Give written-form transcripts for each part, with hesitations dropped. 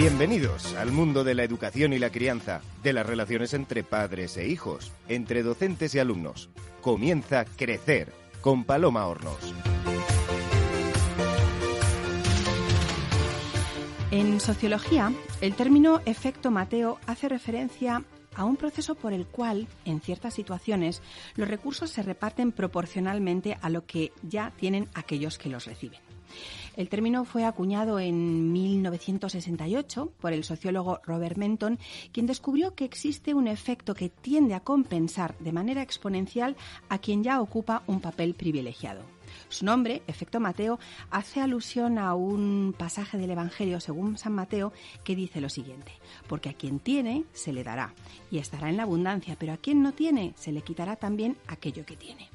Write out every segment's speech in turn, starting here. Bienvenidos al mundo de la educación y la crianza, de las relaciones entre padres e hijos, entre docentes y alumnos. Comienza Crecer con Paloma Hornos. En sociología, el término efecto Mateo hace referencia a un proceso por el cual, en ciertas situaciones, los recursos se reparten proporcionalmente a lo que ya tienen aquellos que los reciben. El término fue acuñado en 1968 por el sociólogo Robert Merton, quien descubrió que existe un efecto que tiende a compensar de manera exponencial a quien ya ocupa un papel privilegiado. Su nombre, efecto Mateo, hace alusión a un pasaje del Evangelio según San Mateo que dice lo siguiente: porque a quien tiene se le dará y estará en la abundancia, pero a quien no tiene se le quitará también aquello que tiene.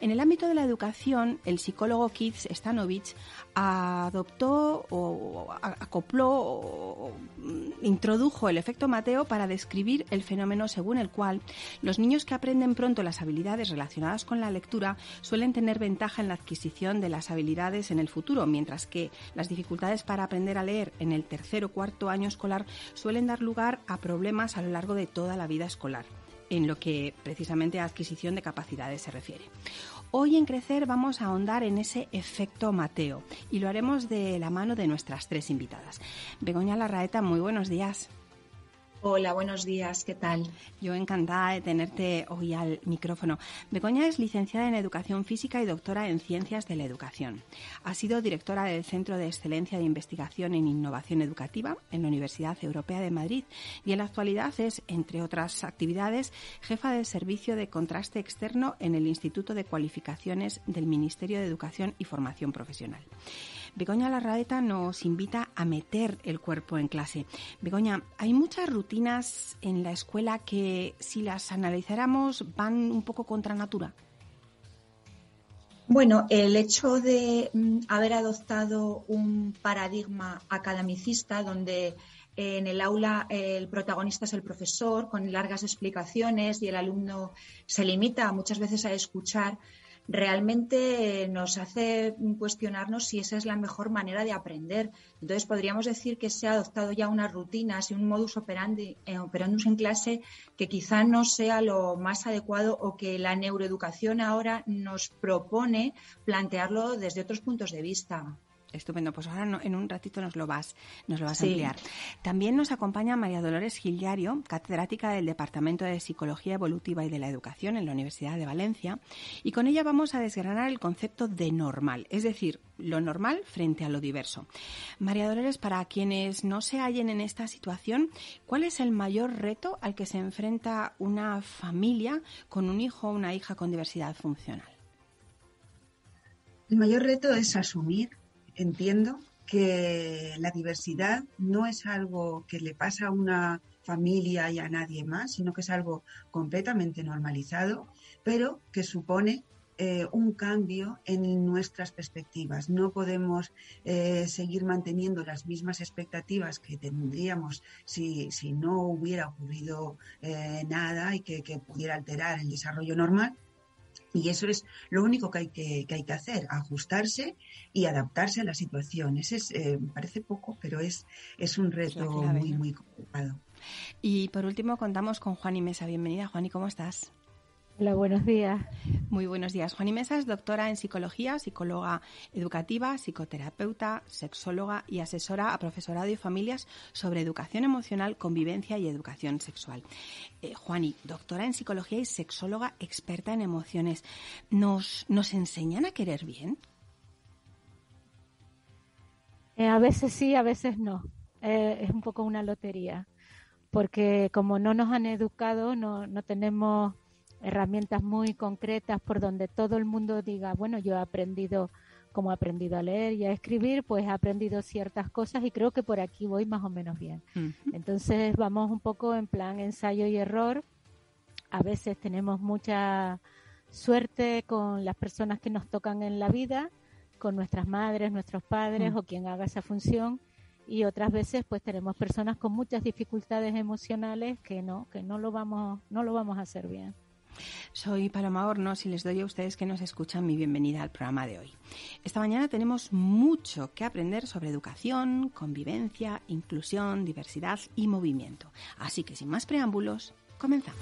En el ámbito de la educación, el psicólogo Keith Stanovich adoptó o acopló o introdujo el efecto Mateo para describir el fenómeno según el cual los niños que aprenden pronto las habilidades relacionadas con la lectura suelen tener ventaja en la adquisición de las habilidades en el futuro, mientras que las dificultades para aprender a leer en el tercer o cuarto año escolar suelen dar lugar a problemas a lo largo de toda la vida escolar, en lo que precisamente a adquisición de capacidades se refiere. Hoy en Crecer vamos a ahondar en ese efecto Mateo y lo haremos de la mano de nuestras tres invitadas. Begoña Learreta, muy buenos días. Hola, buenos días, ¿qué tal? Yo encantada de tenerte hoy al micrófono. Begoña es licenciada en Educación Física y doctora en Ciencias de la Educación. Ha sido directora del Centro de Excelencia de Investigación en Innovación Educativa en la Universidad Europea de Madrid y en la actualidad es, entre otras actividades, jefa del Servicio de Contraste Externo en el Instituto de Cualificaciones del Ministerio de Educación y Formación Profesional. Begoña Learreta nos invita a meter el cuerpo en clase. Begoña, hay muchas rutinas en la escuela que, si las analizáramos, van un poco contra natura. Bueno, el hecho de haber adoptado un paradigma academicista donde en el aula el protagonista es el profesor, con largas explicaciones y el alumno se limita muchas veces a escuchar, realmente nos hace cuestionarnos si esa es la mejor manera de aprender. Entonces podríamos decir que se ha adoptado ya unas rutinas y un modus operandi en clase que quizá no sea lo más adecuado o que la neuroeducación ahora nos propone plantearlo desde otros puntos de vista. Estupendo, pues ahora en un ratito nos lo vas a ampliar. También nos acompaña María Dolores Gil Llario, catedrática del Departamento de Psicología Evolutiva y de la Educación en la Universidad de Valencia, y con ella vamos a desgranar el concepto de normal, es decir, lo normal frente a lo diverso. María Dolores, para quienes no se hallen en esta situación, ¿cuál es el mayor reto al que se enfrenta una familia con un hijo o una hija con diversidad funcional? El mayor reto es asumir. Entiendo que la diversidad no es algo que le pasa a una familia y a nadie más, sino que es algo completamente normalizado, pero que supone un cambio en nuestras perspectivas. No podemos seguir manteniendo las mismas expectativas que tendríamos si no hubiera ocurrido nada y que pudiera alterar el desarrollo normal. Y eso es lo único que hay que hacer, ajustarse y adaptarse a la situación. Ese es, parece poco, pero es un reto clave, muy, ¿no? Muy complicado. Y por último contamos con Juani Mesa. Bienvenida, Juani, ¿cómo estás? Hola, buenos días. Muy buenos días. Juani Mesa es doctora en psicología, psicóloga educativa, psicoterapeuta, sexóloga y asesora a profesorado y familias sobre educación emocional, convivencia y educación sexual. Juani, doctora en psicología y sexóloga experta en emociones. ¿Nos enseñan a querer bien? A veces sí, a veces no. Es un poco una lotería, porque como no nos han educado, no tenemos herramientas muy concretas por donde todo el mundo diga, bueno, yo he aprendido, como he aprendido a leer y a escribir, pues he aprendido ciertas cosas y creo que por aquí voy más o menos bien. Uh-huh. Entonces vamos un poco en plan ensayo y error. A veces tenemos mucha suerte con las personas que nos tocan en la vida, con nuestras madres, nuestros padres, uh-huh, o quien haga esa función, y otras veces pues tenemos personas con muchas dificultades emocionales que no lo vamos a hacer bien. Soy Paloma Hornos y les doy a ustedes que nos escuchan mi bienvenida al programa de hoy. Esta mañana tenemos mucho que aprender sobre educación, convivencia, inclusión, diversidad y movimiento. Así que sin más preámbulos, comenzamos.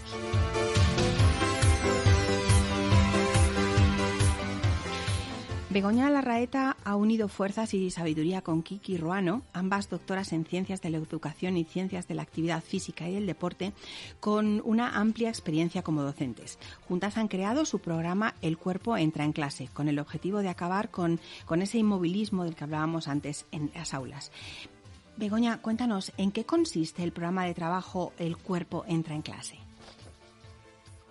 Begoña Learreta ha unido fuerzas y sabiduría con Kiki Ruano, ambas doctoras en Ciencias de la Educación y Ciencias de la Actividad Física y del Deporte, con una amplia experiencia como docentes. Juntas han creado su programa El Cuerpo Entra en Clase, con el objetivo de acabar con ese inmovilismo del que hablábamos antes en las aulas. Begoña, cuéntanos, ¿en qué consiste el programa de trabajo El Cuerpo Entra en Clase?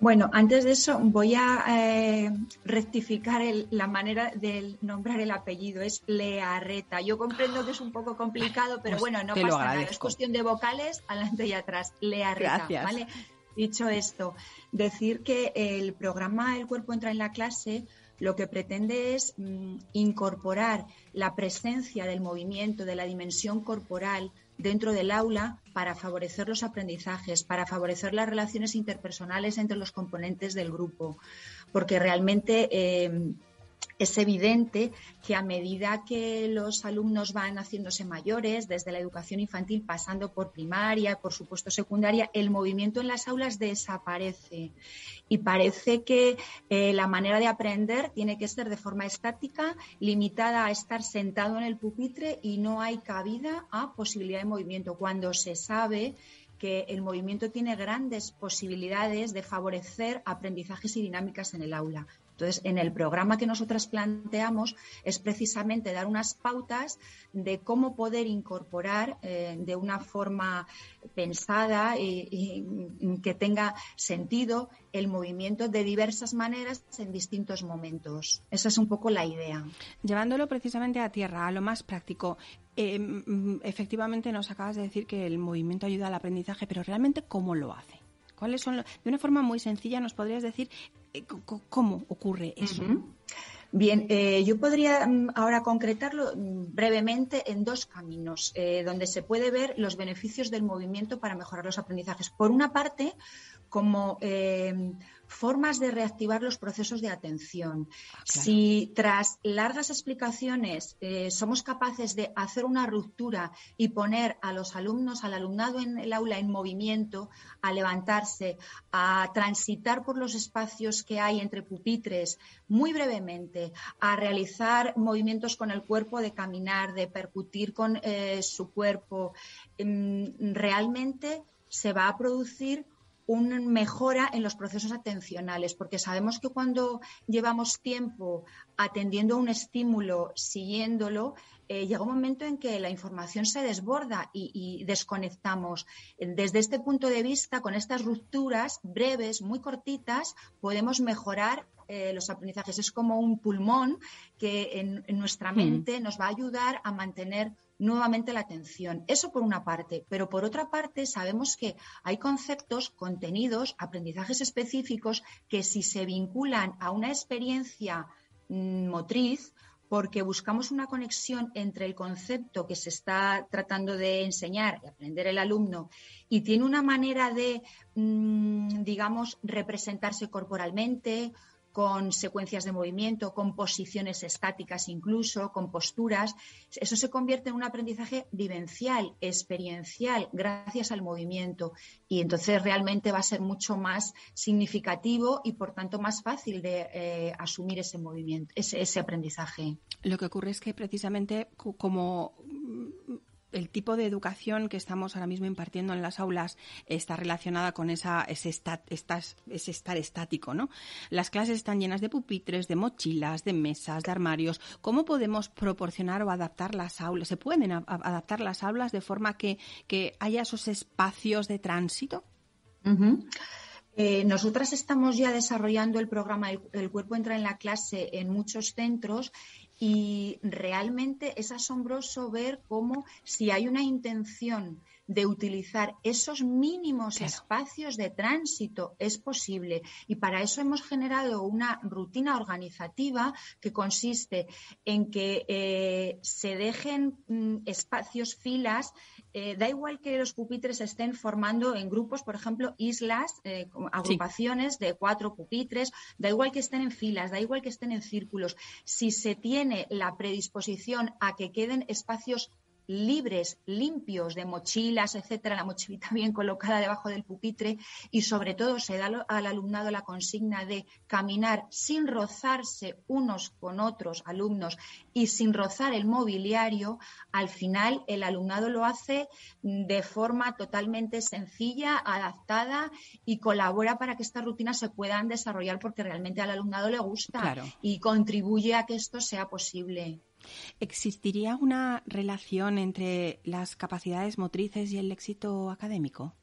Bueno, antes de eso voy a rectificar la manera de nombrar el apellido, es Learreta. Yo comprendo que es un poco complicado, pero bueno, no pasa nada, es cuestión de vocales, adelante y atrás, Learreta, ¿vale? Dicho esto, decir que el programa El Cuerpo Entra en la Clase lo que pretende es incorporar la presencia del movimiento, de la dimensión corporal, dentro del aula para favorecer los aprendizajes, para favorecer las relaciones interpersonales entre los componentes del grupo, porque realmente es evidente que a medida que los alumnos van haciéndose mayores, desde la educación infantil pasando por primaria, por supuesto secundaria, el movimiento en las aulas desaparece y parece que la manera de aprender tiene que ser de forma estática, limitada a estar sentado en el pupitre y no hay cabida a posibilidad de movimiento, cuando se sabe que el movimiento tiene grandes posibilidades de favorecer aprendizajes y dinámicas en el aula. Entonces, en el programa que nosotras planteamos es precisamente dar unas pautas de cómo poder incorporar de una forma pensada y que tenga sentido el movimiento de diversas maneras en distintos momentos. Esa es un poco la idea. Llevándolo precisamente a tierra, a lo más práctico. Efectivamente nos acabas de decir que el movimiento ayuda al aprendizaje, pero realmente ¿cómo lo hace? ¿Cuáles son de una forma muy sencilla nos podrías decir cómo ocurre eso? Uh-huh. Bien, yo podría ahora concretarlo brevemente en dos caminos donde se puede ver los beneficios del movimiento para mejorar los aprendizajes. Por una parte, como formas de reactivar los procesos de atención. Ah, claro. Si tras largas explicaciones somos capaces de hacer una ruptura y poner a los alumnos, al alumnado en el aula en movimiento, a levantarse, a transitar por los espacios que hay entre pupitres muy brevemente, a realizar movimientos con el cuerpo, de caminar, de percutir con su cuerpo, realmente se va a producir una mejora en los procesos atencionales, porque sabemos que cuando llevamos tiempo atendiendo un estímulo, siguiéndolo, llega un momento en que la información se desborda y desconectamos. Desde este punto de vista, con estas rupturas breves, muy cortitas, podemos mejorar los aprendizajes. Es como un pulmón que en nuestra mente nos va a ayudar a mantener nuevamente la atención. Eso por una parte, pero por otra parte sabemos que hay conceptos, contenidos, aprendizajes específicos que si se vinculan a una experiencia motriz, porque buscamos una conexión entre el concepto que se está tratando de enseñar y aprender el alumno y tiene una manera de, digamos, representarse corporalmente, con secuencias de movimiento, con posiciones estáticas incluso, con posturas. Eso se convierte en un aprendizaje vivencial, experiencial, gracias al movimiento. Y entonces realmente va a ser mucho más significativo y, por tanto, más fácil de asumir ese movimiento, ese aprendizaje. Lo que ocurre es que precisamente como el tipo de educación que estamos ahora mismo impartiendo en las aulas está relacionada con ese estar estático, ¿no? Las clases están llenas de pupitres, de mochilas, de mesas, de armarios. ¿Cómo podemos proporcionar o adaptar las aulas? ¿Se pueden adaptar las aulas de forma que haya esos espacios de tránsito? Uh-huh. Nosotras estamos ya desarrollando el programa El Cuerpo Entra en la Clase en muchos centros. Y realmente es asombroso ver cómo, si hay una intención de utilizar esos mínimos espacios de tránsito es posible, y para eso hemos generado una rutina organizativa que consiste en que se dejen espacios, filas, da igual que los pupitres estén formando en grupos, por ejemplo, islas, agrupaciones de 4 pupitres, da igual que estén en filas, da igual que estén en círculos, si se tiene la predisposición a que queden espacios libres, limpios, de mochilas, etcétera, la mochilita bien colocada debajo del pupitre, y sobre todo se da al alumnado la consigna de caminar sin rozarse unos con otros alumnos y sin rozar el mobiliario, al final el alumnado lo hace de forma totalmente sencilla, adaptada, y colabora para que estas rutinas se puedan desarrollar porque realmente al alumnado le gusta, claro, y contribuye a que esto sea posible. ¿Existiría una relación entre las capacidades motrices y el éxito académico?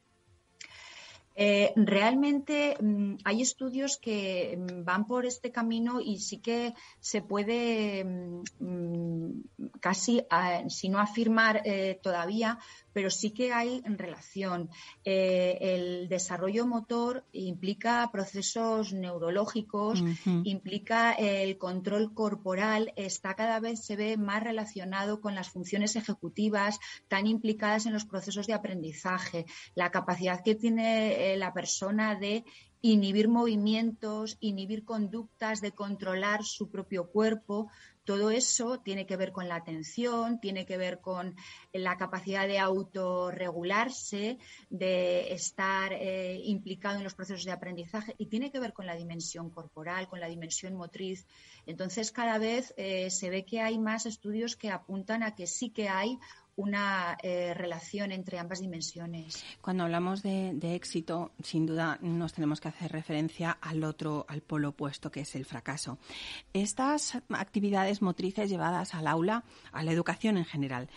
Realmente hay estudios que van por este camino y sí que se puede casi, si no afirmar todavía, pero sí que hay relación. El desarrollo motor implica procesos neurológicos, uh-huh, implica el control corporal, está cada vez se ve más relacionado con las funciones ejecutivas tan implicadas en los procesos de aprendizaje. La capacidad que tiene la persona de inhibir movimientos, inhibir conductas, de controlar su propio cuerpo. Todo eso tiene que ver con la atención, tiene que ver con la capacidad de autorregularse, de estar implicado en los procesos de aprendizaje, y tiene que ver con la dimensión corporal, con la dimensión motriz. Entonces, cada vez se ve que hay más estudios que apuntan a que sí que hay una relación entre ambas dimensiones. Cuando hablamos de éxito, sin duda nos tenemos que hacer referencia al otro, al polo opuesto, que es el fracaso. Estas actividades motrices llevadas al aula, a la educación en general,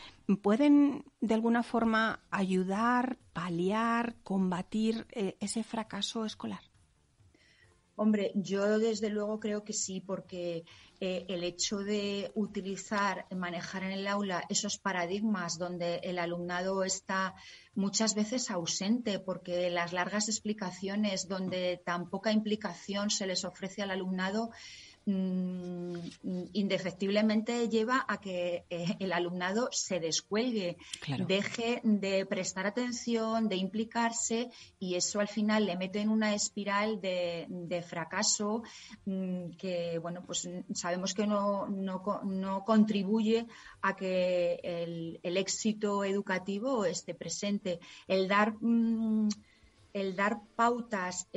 ¿pueden de alguna forma ayudar, paliar, combatir ese fracaso escolar? Hombre, yo desde luego creo que sí, porque el hecho de utilizar, manejar en el aula esos paradigmas donde el alumnado está muchas veces ausente, porque las largas explicaciones donde tan poca implicación se les ofrece al alumnado, indefectiblemente lleva a que el alumnado se descuelgue, claro, deje de prestar atención, de implicarse, y eso al final le mete en una espiral de fracaso que, bueno, pues sabemos que no contribuye a que el éxito educativo esté presente. El dar pautas,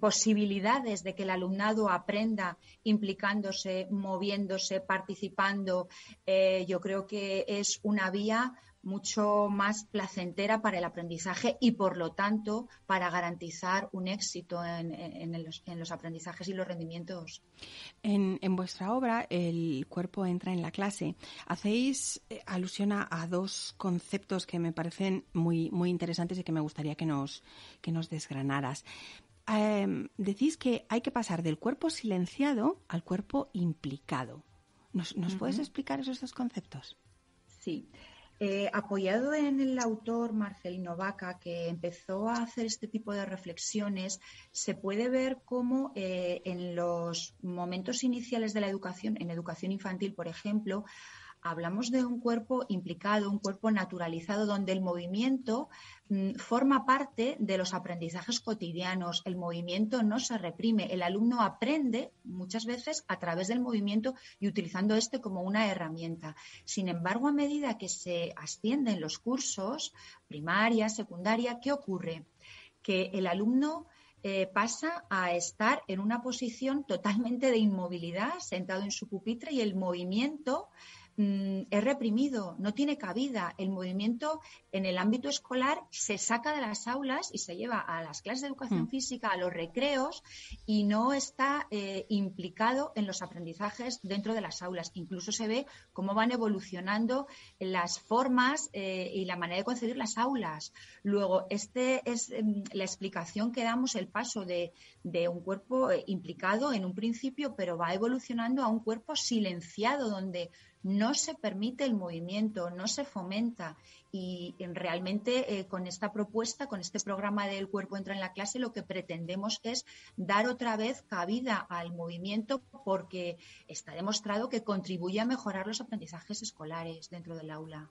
posibilidades de que el alumnado aprenda implicándose, moviéndose, participando, yo creo que es una vía mucho más placentera para el aprendizaje y, por lo tanto, para garantizar un éxito en los aprendizajes y los rendimientos. En vuestra obra, El cuerpo entra en la clase, hacéis alusión a dos conceptos que me parecen muy, muy interesantes y que me gustaría que nos desgranaras. Decís que hay que pasar del cuerpo silenciado al cuerpo implicado. ¿Nos uh-huh. puedes explicar esos dos conceptos? Sí. Apoyado en el autor Marcelino Vaca, que empezó a hacer este tipo de reflexiones, se puede ver cómo en los momentos iniciales de la educación, en educación infantil, por ejemplo, hablamos de un cuerpo implicado, un cuerpo naturalizado, donde el movimiento forma parte de los aprendizajes cotidianos. El movimiento no se reprime. El alumno aprende muchas veces a través del movimiento y utilizando este como una herramienta. Sin embargo, a medida que se ascienden los cursos, primaria, secundaria, ¿qué ocurre? Que el alumno pasa a estar en una posición totalmente de inmovilidad, sentado en su pupitre, y el movimiento es reprimido, no tiene cabida. El movimiento en el ámbito escolar se saca de las aulas y se lleva a las clases de educación física, a los recreos, y no está implicado en los aprendizajes dentro de las aulas. Incluso se ve cómo van evolucionando las formas y la manera de concebir las aulas. Luego, este es la explicación que damos, el paso de un cuerpo implicado en un principio, pero va evolucionando a un cuerpo silenciado, donde no se permite el movimiento, no se fomenta. Y realmente con esta propuesta, con este programa del Cuerpo Entra en la Clase, lo que pretendemos es dar otra vez cabida al movimiento, porque está demostrado que contribuye a mejorar los aprendizajes escolares dentro del aula.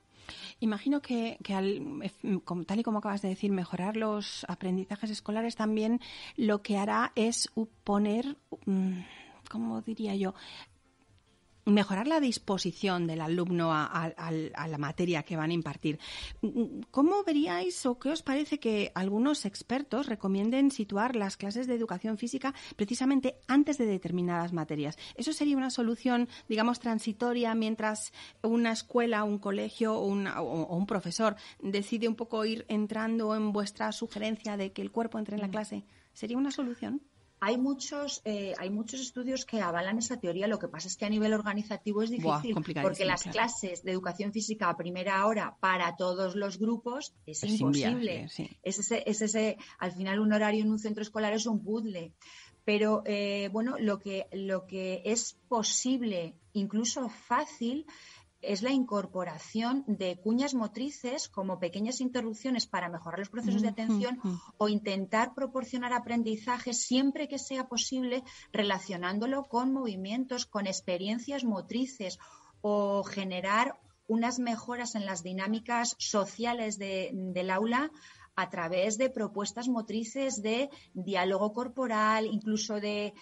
Imagino que tal y como acabas de decir, mejorar los aprendizajes escolares también lo que hará es poner, ¿cómo diría yo?, mejorar la disposición del alumno a la materia que van a impartir. ¿Cómo veríais o qué os parece que algunos expertos recomienden situar las clases de educación física precisamente antes de determinadas materias? ¿Eso sería una solución, digamos, transitoria mientras una escuela, un colegio o un profesor decide un poco ir entrando en vuestra sugerencia de que el cuerpo entre en la clase? ¿Sería una solución? Hay muchos estudios que avalan esa teoría, lo que pasa es que a nivel organizativo es difícil, porque las clases de educación física a primera hora para todos los grupos es imposible. Sí. Al final un horario en un centro escolar es un puzzle. Pero bueno, lo que es posible, incluso fácil, es la incorporación de cuñas motrices como pequeñas interrupciones para mejorar los procesos de atención o intentar proporcionar aprendizaje siempre que sea posible relacionándolo con movimientos, con experiencias motrices o generar unas mejoras en las dinámicas sociales del aula a través de propuestas motrices de diálogo corporal, incluso de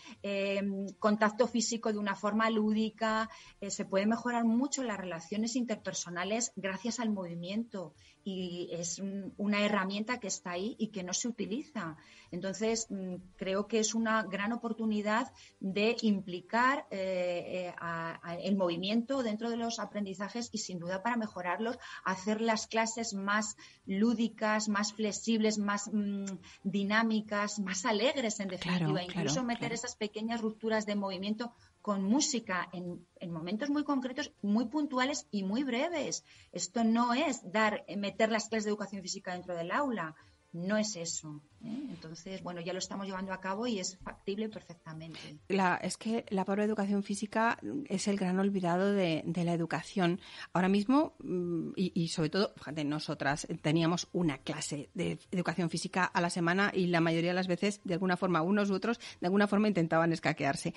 contacto físico de una forma lúdica. Se puede mejorar mucho las relaciones interpersonales gracias al movimiento y es una herramienta que está ahí y que no se utiliza. Entonces, creo que es una gran oportunidad de implicar el movimiento dentro de los aprendizajes y, sin duda, para mejorarlos, hacer las clases más lúdicas, más flexibles, más dinámicas, más alegres, en definitiva. Incluso meter esas pequeñas rupturas de movimiento con música en momentos muy concretos, muy puntuales y muy breves. Esto no es meter las clases de educación física dentro del aula. No es eso, ¿eh? Entonces, bueno, ya lo estamos llevando a cabo y es factible perfectamente. Es que la palabra educación física es el gran olvidado de la educación. Ahora mismo, y sobre todo, fíjate, nosotras teníamos una clase de educación física a la semana y la mayoría de las veces, de alguna forma, unos u otros, de alguna forma intentaban escaquearse.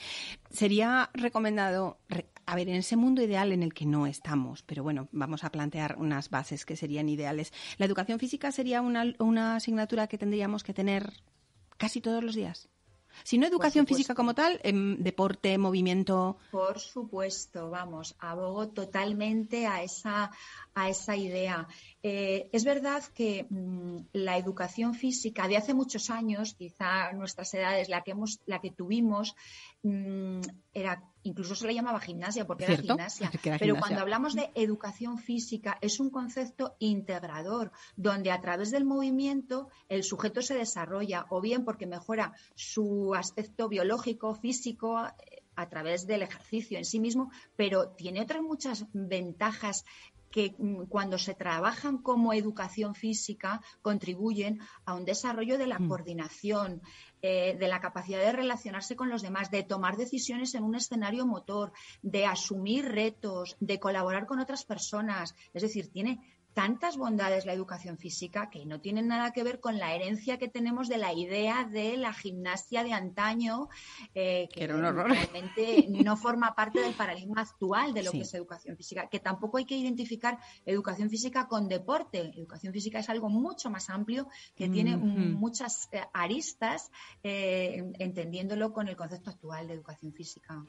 Sería recomendado, a ver, en ese mundo ideal en el que no estamos, pero bueno, vamos a plantear unas bases que serían ideales. ¿La educación física sería una asignatura que tendríamos que tener casi todos los días? Si no educación física como tal, deporte, movimiento. Por supuesto, vamos, abogo totalmente a esa idea. Es verdad que la educación física de hace muchos años, quizá nuestras edades, la que tuvimos, era, incluso se le llamaba gimnasia, porque era gimnasia. Pero cuando hablamos de educación física es un concepto integrador, donde a través del movimiento el sujeto se desarrolla, o bien porque mejora su aspecto biológico, físico, a través del ejercicio en sí mismo, pero tiene otras muchas ventajas que cuando se trabajan como educación física contribuyen a un desarrollo de la coordinación, de la capacidad de relacionarse con los demás, de tomar decisiones en un escenario motor, de asumir retos, de colaborar con otras personas. Es decir, tiene tantas bondades la educación física que no tienen nada que ver con la herencia que tenemos de la idea de la gimnasia de antaño, que realmente no forma parte del paradigma actual de lo que es educación física, que tampoco hay que identificar educación física con deporte. Educación física es algo mucho más amplio que tiene muchas aristas, entendiéndolo con el concepto actual de educación física.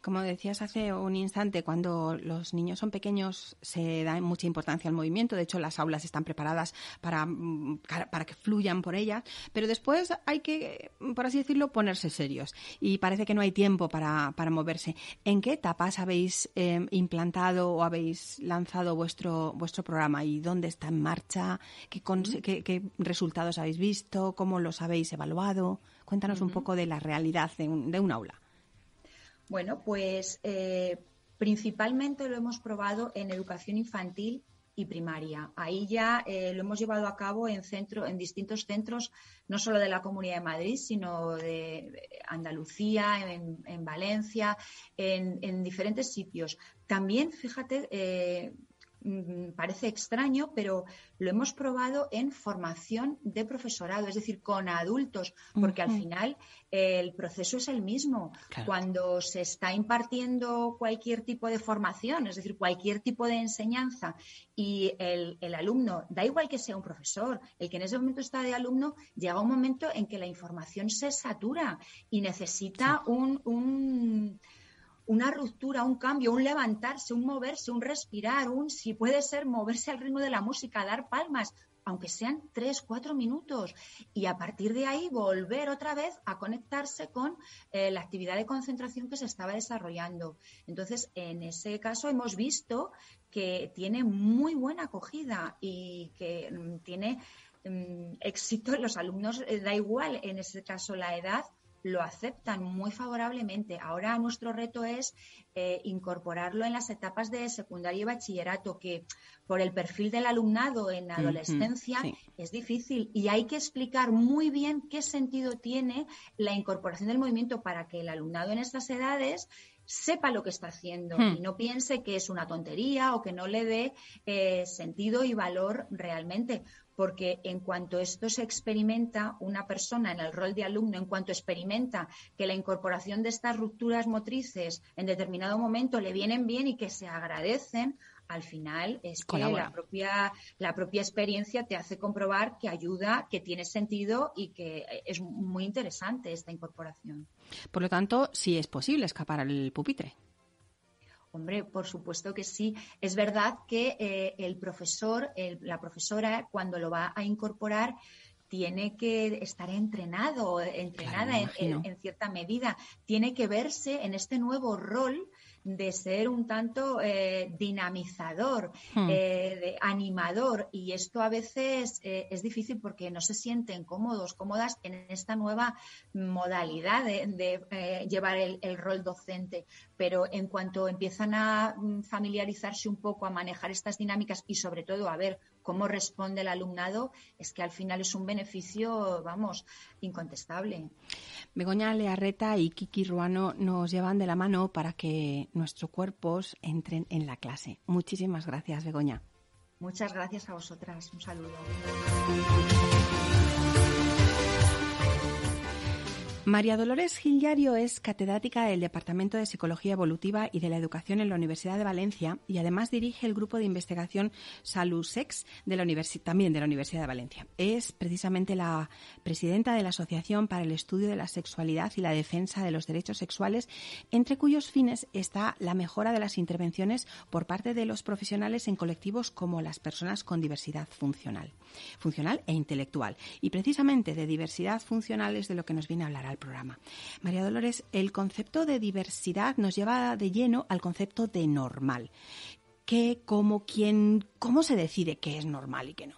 Como decías hace un instante, cuando los niños son pequeños se da mucha importancia al movimiento. De hecho, las aulas están preparadas para que fluyan por ellas, pero después hay que, por así decirlo, ponerse serios y parece que no hay tiempo para moverse. ¿En qué etapas habéis implantado o habéis lanzado vuestro programa y dónde está en marcha? ¿Qué resultados habéis visto? ¿Cómo los habéis evaluado? Cuéntanos un poco de la realidad de un aula. Bueno, pues principalmente lo hemos probado en educación infantil y primaria. Ahí ya lo hemos llevado a cabo en distintos centros, no solo de la Comunidad de Madrid, sino de Andalucía, en Valencia, en diferentes sitios. También, fíjate, parece extraño, pero lo hemos probado en formación de profesorado, es decir, con adultos, porque al final el proceso es el mismo. Claro. Cuando se está impartiendo cualquier tipo de formación, es decir, cualquier tipo de enseñanza, y el alumno, da igual que sea un profesor, el que en ese momento está de alumno, llega un momento en que la información se satura y necesita una ruptura, un cambio, un levantarse, un moverse, un respirar, si puede ser, moverse al ritmo de la música, dar palmas, aunque sean 3, 4 minutos. Y a partir de ahí volver otra vez a conectarse con la actividad de concentración que se estaba desarrollando. Entonces, en ese caso hemos visto que tiene muy buena acogida y que tiene éxito en los alumnos, da igual en ese caso la edad, lo aceptan muy favorablemente. Ahora nuestro reto es incorporarlo en las etapas de secundaria y bachillerato, que por el perfil del alumnado en adolescencia es difícil, y hay que explicar muy bien qué sentido tiene la incorporación del movimiento para que el alumnado en estas edades sepa lo que está haciendo y no piense que es una tontería o que no le dé sentido y valor realmente. Porque en cuanto esto se experimenta, una persona en el rol de alumno, en cuanto experimenta que la incorporación de estas rupturas motrices en determinado momento le vienen bien y que se agradecen, al final es que la propia experiencia te hace comprobar que ayuda, que tiene sentido y que es muy interesante esta incorporación. Por lo tanto, sí es posible escapar al pupitre. Hombre, por supuesto que sí. Es verdad que el profesor, la profesora, cuando lo va a incorporar, tiene que estar entrenada, claro, en cierta medida. Tiene que verse en este nuevo rol de ser un tanto dinamizador, animador, y esto a veces es difícil porque no se sienten cómodos, cómodas en esta nueva modalidad de llevar el rol docente. Pero en cuanto empiezan a familiarizarse un poco, a manejar estas dinámicas y sobre todo a ver cómo responde el alumnado, es que al final es un beneficio, vamos, incontestable. Begoña Learreta y Kiki Ruano nos llevan de la mano para que nuestros cuerpos entren en la clase. Muchísimas gracias, Begoña. Muchas gracias a vosotras. Un saludo. María Dolores Gil Llario es catedrática del Departamento de Psicología Evolutiva y de la Educación en la Universidad de Valencia, y además dirige el grupo de investigación Salud Sex también de la Universidad de Valencia. Es precisamente la presidenta de la Asociación para el Estudio de la Sexualidad y la Defensa de los Derechos Sexuales, entre cuyos fines está la mejora de las intervenciones por parte de los profesionales en colectivos como las personas con diversidad funcional e intelectual. Y precisamente de diversidad funcional es de lo que nos viene a hablar programa. María Dolores, el concepto de diversidad nos lleva de lleno al concepto de normal. ¿Qué, cómo, quién, cómo se decide qué es normal y qué no?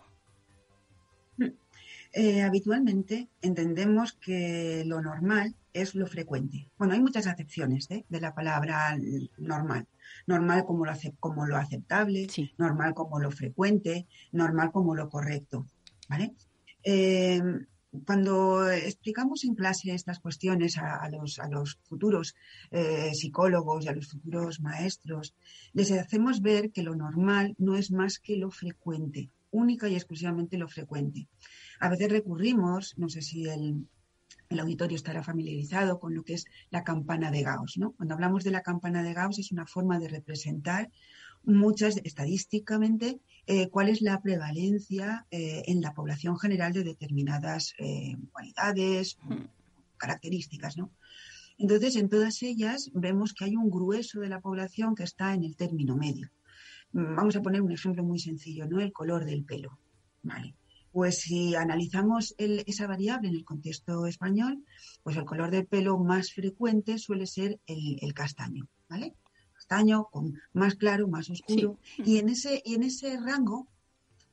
Habitualmente entendemos que lo normal es lo frecuente. Bueno, hay muchas acepciones de la palabra normal. Normal como lo aceptable, sí. Normal como lo frecuente, normal como lo correcto, ¿vale? Cuando explicamos en clase estas cuestiones a los futuros psicólogos y a los futuros maestros, les hacemos ver que lo normal no es más que lo frecuente, única y exclusivamente lo frecuente. A veces recurrimos, no sé si el auditorio estará familiarizado con lo que es la campana de Gauss, ¿no? Cuando hablamos de la campana de Gauss es una forma de representar estadísticamente, cuál es la prevalencia en la población general de determinadas cualidades, características, ¿no? Entonces, en todas ellas vemos que hay un grueso de la población que está en el término medio. Vamos a poner un ejemplo muy sencillo, ¿no? El color del pelo, ¿vale? Pues si analizamos esa variable en el contexto español, pues el color del pelo más frecuente suele ser el castaño, ¿vale? Con más claro, más oscuro, sí. y en ese rango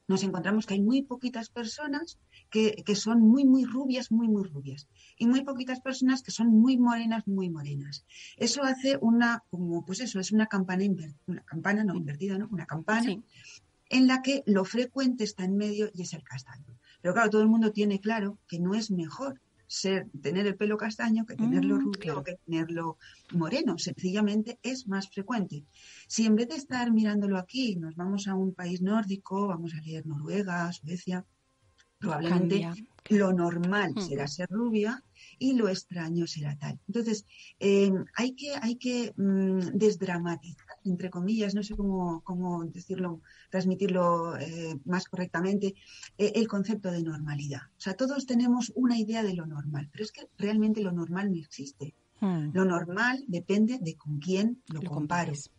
nos encontramos que hay muy poquitas personas que son muy rubias, y muy poquitas personas que son muy morenas. Eso hace una campana invertida, ¿no? Una campana, sí. en la que lo frecuente está en medio y es el castaño. Pero claro, todo el mundo tiene claro que no es mejor tener el pelo castaño que tenerlo rubio, claro, o que tenerlo moreno. Sencillamente es más frecuente. Si en vez de estar mirándolo aquí nos vamos a un país nórdico, vamos a leer Noruega, Suecia, probablemente lo normal será ser rubia y lo extraño será tal. Entonces, hay que desdramatizar, entre comillas, no sé cómo decirlo, transmitirlo más correctamente, el concepto de normalidad. O sea, todos tenemos una idea de lo normal, pero es que realmente lo normal no existe. Lo normal depende de con quién lo compares,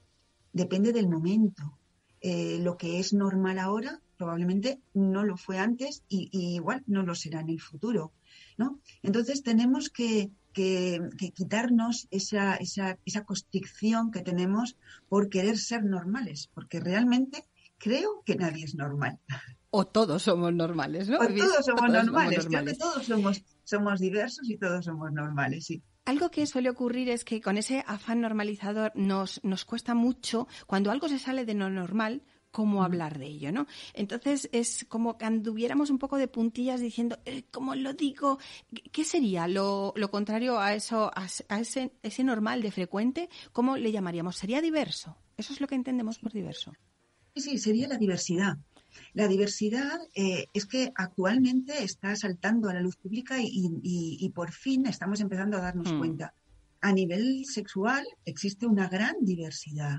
depende del momento. Lo que es normal ahora probablemente no lo fue antes y igual no lo será en el futuro, ¿no? Entonces tenemos que quitarnos esa constricción que tenemos por querer ser normales, porque realmente creo que nadie es normal. O todos somos normales, ¿no? O todos somos normales. Creo que todos somos diversos y todos somos normales, sí. Algo que suele ocurrir es que con ese afán normalizador nos cuesta mucho, cuando algo se sale de lo normal, cómo hablar de ello, ¿no? Entonces es como que anduviéramos un poco de puntillas diciendo, ¿cómo lo digo? ¿Qué sería lo contrario a eso, a ese normal de frecuente? ¿Cómo le llamaríamos? ¿Sería diverso? Eso es lo que entendemos por diverso. Sí, sería la diversidad. La diversidad es que actualmente está saltando a la luz pública y por fin estamos empezando a darnos cuenta. A nivel sexual existe una gran diversidad,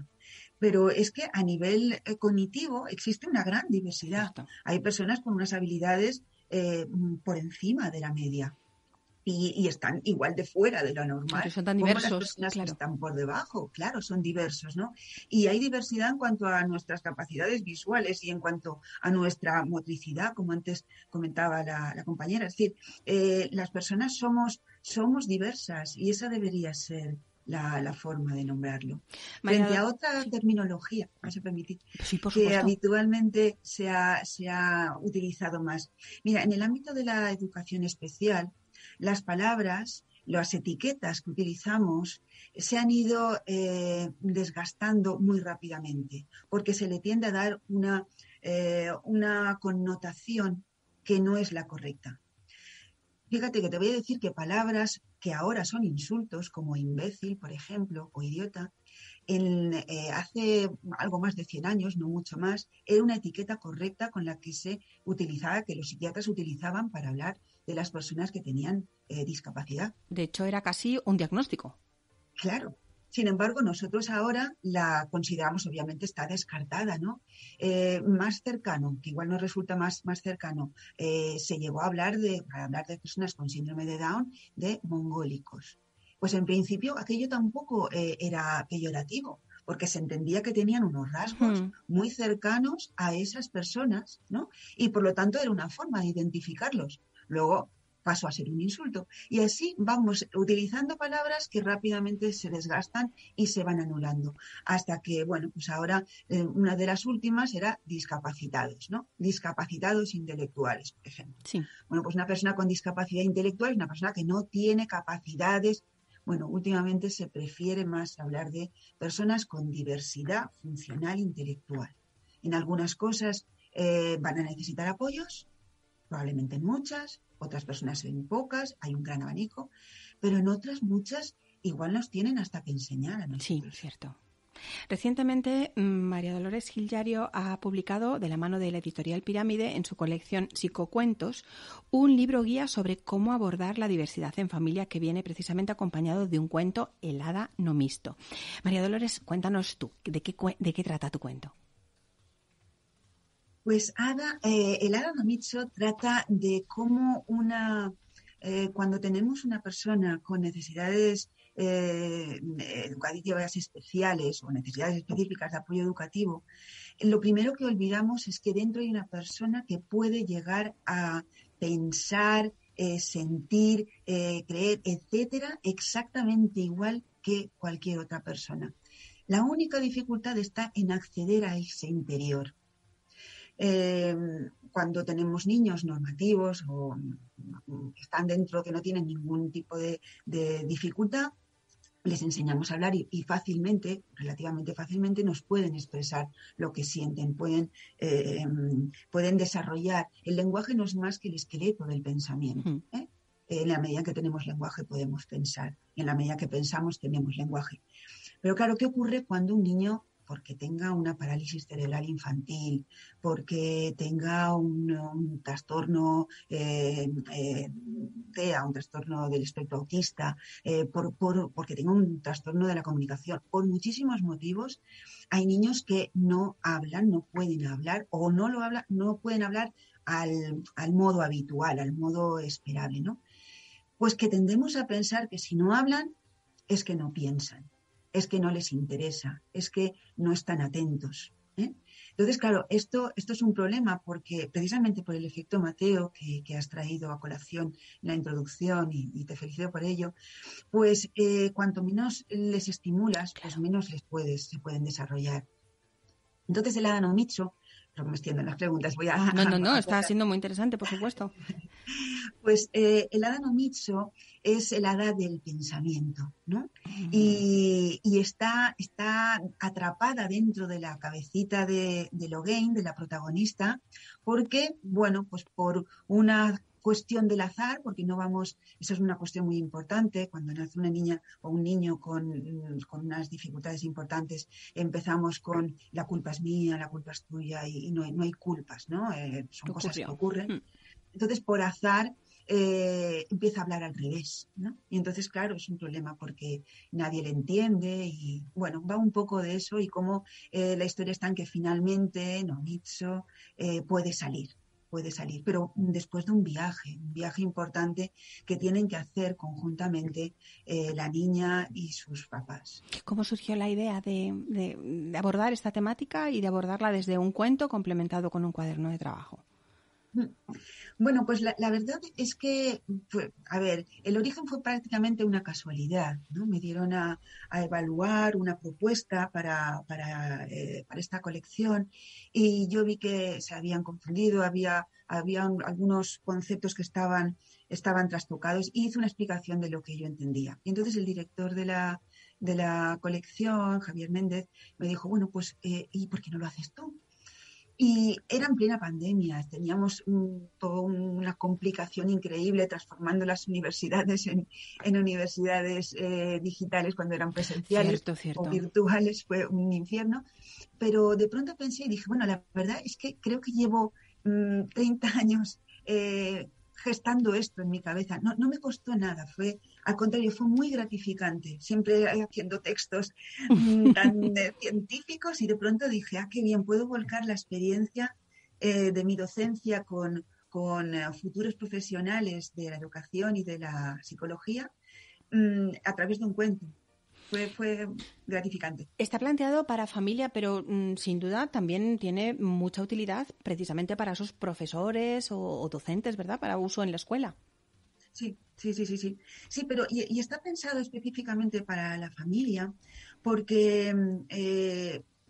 pero es que a nivel cognitivo existe una gran diversidad. Hay personas con unas habilidades por encima de la media y están igual de fuera de lo normal. Pero son tan diversos, como las personas que están por debajo, claro, son diversos, ¿no? Y hay diversidad en cuanto a nuestras capacidades visuales y en cuanto a nuestra motricidad, como antes comentaba la compañera. Es decir, las personas somos diversas y esa debería ser la forma de nombrarlo. Frente a otra terminología, ¿vas a permitir? Sí, por supuesto. Que habitualmente se ha utilizado más. Mira, en el ámbito de la educación especial, las palabras, las etiquetas que utilizamos se han ido desgastando muy rápidamente, porque se le tiende a dar una connotación que no es la correcta. Fíjate que te voy a decir que palabras que ahora son insultos, como imbécil, por ejemplo, o idiota, hace algo más de 100 años, no mucho más, era una etiqueta correcta con la que se utilizaba, que los psiquiatras utilizaban para hablar de las personas que tenían discapacidad. De hecho, era casi un diagnóstico. Claro. Sin embargo, nosotros ahora la consideramos, obviamente está descartada, ¿no? Más cercano, que igual nos resulta más cercano, se llegó a hablar de personas con síndrome de Down, de mongólicos. Pues en principio aquello tampoco era peyorativo, porque se entendía que tenían unos rasgos muy cercanos a esas personas, ¿no? Y por lo tanto era una forma de identificarlos. Luego pasó a ser un insulto. Y así vamos utilizando palabras que rápidamente se desgastan y se van anulando. Hasta que, bueno, pues ahora una de las últimas era discapacitados, ¿no? Discapacitados intelectuales, por ejemplo. Sí. Bueno, pues una persona con discapacidad intelectual es una persona que no tiene capacidades. Bueno, últimamente se prefiere más hablar de personas con diversidad funcional intelectual. En algunas cosas van a necesitar apoyos, probablemente en muchas, otras personas en pocas, hay un gran abanico, pero en otras muchas igual nos tienen hasta que enseñar a nosotros. Sí, cierto. Recientemente, María Dolores Gil Llario ha publicado, de la mano de la editorial Pirámide, en su colección Psicocuentos, un libro guía sobre cómo abordar la diversidad en familia, que viene precisamente acompañado de un cuento, El Hada Nomitso. María Dolores, cuéntanos tú, ¿de qué trata tu cuento? Pues el Hada Nomitso trata de cómo cuando tenemos una persona con necesidades educativas especiales o necesidades específicas de apoyo educativo, lo primero que olvidamos es que dentro hay una persona que puede llegar a pensar, sentir, creer, etcétera, exactamente igual que cualquier otra persona. La única dificultad está en acceder a ese interior. Cuando tenemos niños normativos o que están dentro, que no tienen ningún tipo de dificultad, les enseñamos a hablar y fácilmente, relativamente fácilmente, nos pueden expresar lo que sienten, pueden desarrollar. El lenguaje no es más que el esqueleto del pensamiento. En la medida que tenemos lenguaje podemos pensar, y en la medida que pensamos tenemos lenguaje. Pero claro, ¿qué ocurre cuando un niño, porque tenga una parálisis cerebral infantil, porque tenga un trastorno TEA, un trastorno del espectro autista, porque tenga un trastorno de la comunicación, por muchísimos motivos, hay niños que no hablan, no pueden hablar, o no pueden hablar al modo habitual, al modo esperable, ¿no? Pues que tendemos a pensar que si no hablan es que no piensan, es que no les interesa, es que no están atentos, ¿eh? Entonces, claro, esto es un problema porque precisamente por el efecto Mateo que has traído a colación en la introducción y te felicito por ello, pues cuanto menos les estimulas, pues menos se pueden desarrollar. Entonces el Hada Nomitso, pero me extiendo en las preguntas, voy a... No, está siendo muy interesante, por supuesto. Pues el Hada Nomitso es el hada del pensamiento, ¿no? Y está atrapada dentro de la cabecita de Logan, de la protagonista, porque, bueno, pues por una cuestión del azar, porque no vamos... Esa es una cuestión muy importante. Cuando nace una niña o un niño con unas dificultades importantes, empezamos con la culpa es mía, la culpa es tuya, y no hay culpas, ¿no? Son cosas que ocurren. Entonces, por azar... empieza a hablar al revés, ¿no? Y entonces, claro, es un problema porque nadie le entiende y, bueno, va un poco de eso y cómo la historia está en que finalmente Nomizo puede salir, pero después de un viaje importante que tienen que hacer conjuntamente la niña y sus papás. ¿Cómo surgió la idea de abordar esta temática y de abordarla desde un cuento complementado con un cuaderno de trabajo? Bueno, pues la verdad es que, pues, a ver, el origen fue prácticamente una casualidad, ¿no? Me dieron a evaluar una propuesta para esta colección y yo vi que se habían confundido, había algunos conceptos que estaban trastocados y hice una explicación de lo que yo entendía. Y entonces el director de la colección, Javier Méndez, me dijo, bueno, pues, ¿y por qué no lo haces tú? Y era en plena pandemia, teníamos toda una complicación increíble transformando las universidades en universidades digitales cuando eran presenciales cierto. O virtuales, fue un infierno. Pero de pronto pensé y dije, bueno, la verdad es que creo que llevo 30 años gestando esto en mi cabeza. No me costó nada, fue... Al contrario, fue muy gratificante, siempre haciendo textos tan científicos y de pronto dije, qué bien, puedo volcar la experiencia de mi docencia con futuros profesionales de la educación y de la psicología a través de un cuento. Fue gratificante. Está planteado para familia, pero sin duda también tiene mucha utilidad precisamente para esos profesores o docentes, ¿verdad?, para uso en la escuela. Sí. Sí, pero y está pensado específicamente para la familia porque,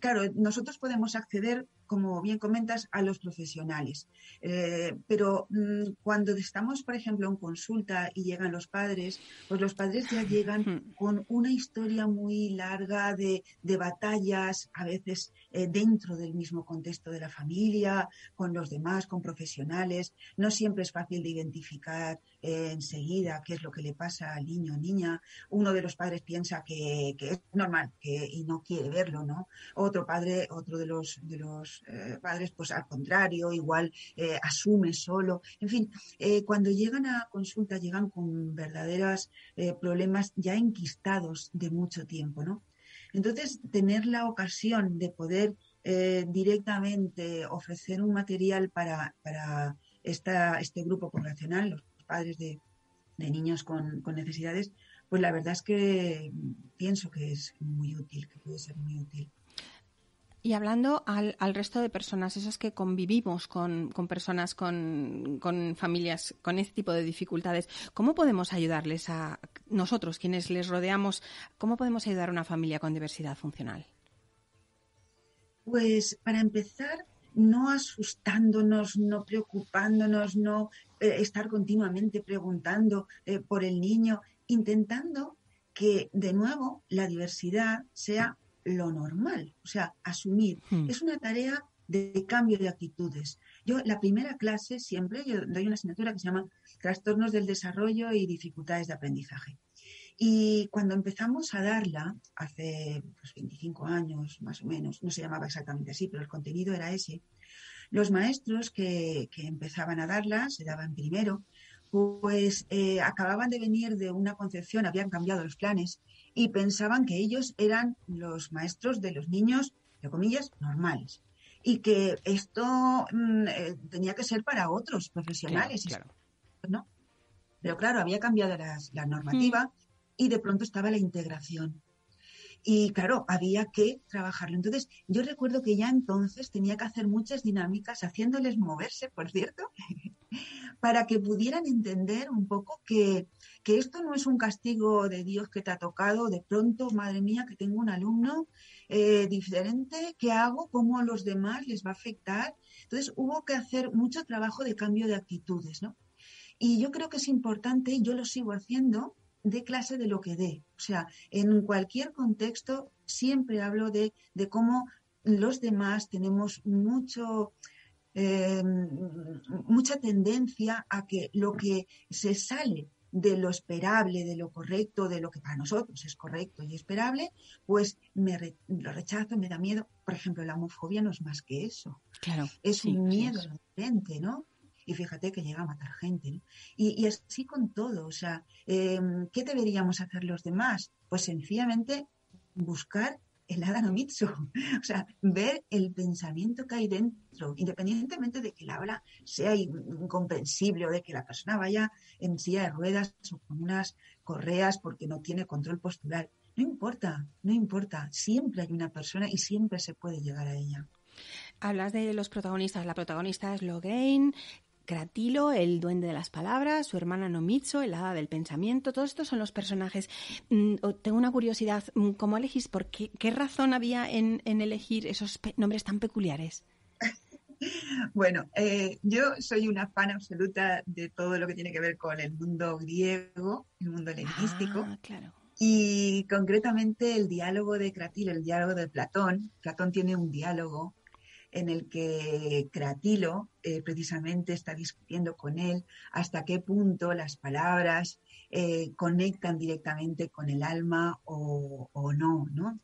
claro, nosotros podemos acceder, como bien comentas, a los profesionales. Pero cuando estamos, por ejemplo, en consulta y llegan los padres, pues los padres ya llegan con una historia muy larga de batallas, a veces dentro del mismo contexto de la familia, con los demás, con profesionales. No siempre es fácil de identificar enseguida qué es lo que le pasa al niño o niña. Uno de los padres piensa que es normal y no quiere verlo, ¿no? Otro de los padres, pues al contrario, igual asume solo. En fin, cuando llegan a consulta llegan con verdaderos problemas ya enquistados de mucho tiempo, ¿no? Entonces, tener la ocasión de poder directamente ofrecer un material para este grupo poblacional, los padres de niños con necesidades, pues la verdad es que pienso que es muy útil, que puede ser muy útil. Y hablando al resto de personas, esas que convivimos con personas, con familias, con este tipo de dificultades, ¿cómo podemos ayudarles a nosotros, quienes les rodeamos? ¿Cómo podemos ayudar a una familia con diversidad funcional? Pues para empezar, no asustándonos, no preocupándonos, no estar continuamente preguntando por el niño, intentando que, de nuevo, la diversidad sea lo normal, o sea, asumir. Es una tarea de cambio de actitudes. Yo, la primera clase, siempre, yo doy una asignatura que se llama Trastornos del Desarrollo y Dificultades de Aprendizaje. Y cuando empezamos a darla, hace pues, 25 años más o menos, no se llamaba exactamente así, pero el contenido era ese, los maestros que empezaban a darla, se daban primero, pues acababan de venir de una concepción, habían cambiado los planes y pensaban que ellos eran los maestros de los niños, entre comillas, normales. Y que esto tenía que ser para otros profesionales, claro. ¿No? Pero claro, había cambiado la normativa y de pronto estaba la integración. Y claro, había que trabajarlo. Entonces, yo recuerdo que ya entonces tenía que hacer muchas dinámicas, haciéndoles moverse, por cierto, para que pudieran entender un poco que esto no es un castigo de Dios que te ha tocado, de pronto, madre mía, que tengo un alumno diferente, ¿qué hago? ¿Cómo a los demás les va a afectar? Entonces, hubo que hacer mucho trabajo de cambio de actitudes, ¿no? Y yo creo que es importante, y yo lo sigo haciendo, de clase de lo que dé. O sea, en cualquier contexto siempre hablo de cómo los demás tenemos mucha tendencia a que lo que se sale de lo esperable, de lo correcto, de lo que para nosotros es correcto y esperable, pues lo rechazo, me da miedo. Por ejemplo, la homofobia no es más que eso. Claro, es un miedo diferente, ¿no? Y fíjate que llega a matar gente, ¿no? Y así con todo, o sea, ¿qué deberíamos hacer los demás? Pues sencillamente buscar el Hada Nomitso, o sea, ver el pensamiento que hay dentro, independientemente de que el habla sea incomprensible o de que la persona vaya en silla de ruedas o con unas correas porque no tiene control postural. No importa, siempre hay una persona y siempre se puede llegar a ella. Hablas de los protagonistas, la protagonista es Logan Cratilo, el duende de las palabras, su hermana Nomizo, el hada del pensamiento, todos estos son los personajes. Tengo una curiosidad, ¿cómo elegís? ¿Por qué razón había en elegir esos nombres tan peculiares? Bueno, yo soy una fan absoluta de todo lo que tiene que ver con el mundo griego, el mundo helenístico. Ah, claro. Y concretamente el diálogo de Cratilo, el diálogo de Platón. Platón tiene un diálogo en el que Cratilo precisamente está discutiendo con él hasta qué punto las palabras conectan directamente con el alma o no, ¿no?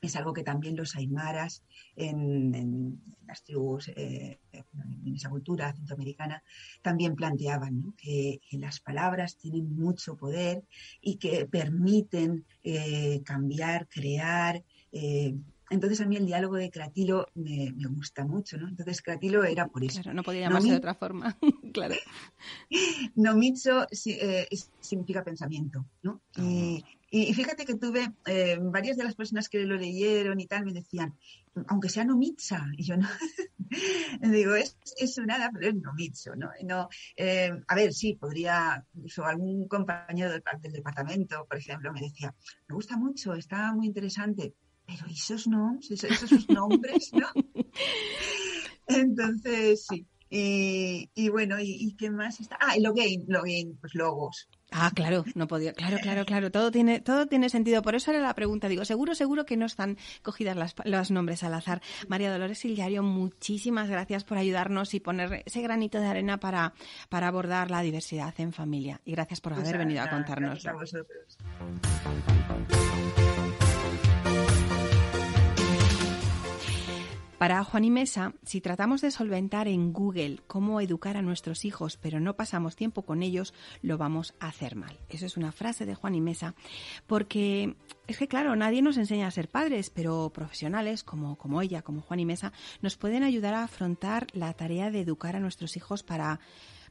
Es algo que también los aymaras en las tribus, en esa cultura centroamericana, también planteaban, ¿no? Que las palabras tienen mucho poder y que permiten cambiar, crear. Entonces a mí el diálogo de Cratilo me gusta mucho, ¿no? Entonces Cratilo era por eso. Claro, no podía llamarse de otra forma, claro. Nomizo significa pensamiento, ¿no? Y fíjate que tuve varias de las personas que lo leyeron y tal me decían, aunque sea Nomizo, y yo no, digo, es nada, pero es Nomizo, ¿no? A ver, sí, podría, incluso algún compañero del departamento, por ejemplo, me decía, me gusta mucho, está muy interesante, pero esos nombres, ¿no? Entonces, sí. Y bueno, ¿y qué más está? Ah, y Logan, pues logos. Ah, claro, no podía. Claro. Todo tiene sentido. Por eso era la pregunta. Digo, seguro que no están cogidas los nombres al azar. María Dolores Gil Llario, muchísimas gracias por ayudarnos y poner ese granito de arena para abordar la diversidad en familia. Y gracias por haber venido a contárnoslo. Gracias a vosotros. Para Juani Mesa, si tratamos de solventar en Google cómo educar a nuestros hijos, pero no pasamos tiempo con ellos, lo vamos a hacer mal. Eso es una frase de Juani Mesa, porque es que, claro, nadie nos enseña a ser padres, pero profesionales como ella, como Juani Mesa, nos pueden ayudar a afrontar la tarea de educar a nuestros hijos para